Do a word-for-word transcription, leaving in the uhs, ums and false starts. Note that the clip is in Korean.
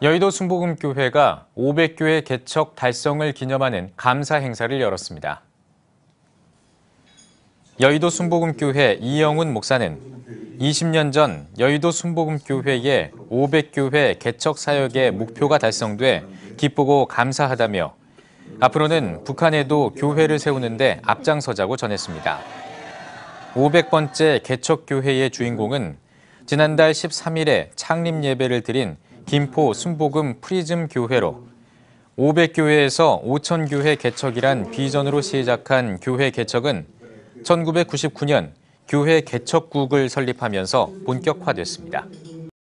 여의도 순복음교회가 오백 교회 개척 달성을 기념하는 감사 행사를 열었습니다. 여의도 순복음교회 이영훈 목사는 이십 년 전 여의도 순복음교회의 오백 교회 개척 사역의 목표가 달성돼 기쁘고 감사하다며 앞으로는 북한에도 교회를 세우는데 앞장서자고 전했습니다. 오백 번째 개척교회의 주인공은 지난달 십삼 일에 창립 예배를 드린 김포 순복음 프리즘 교회로 오백 교회에서 오천 교회 개척이란 비전으로 시작한 교회 개척은 천구백구십구 년 교회 개척국을 설립하면서 본격화됐습니다.